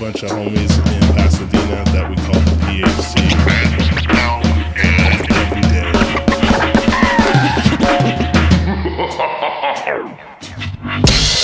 bunch of homies in Pasadena that we call the PHC every day.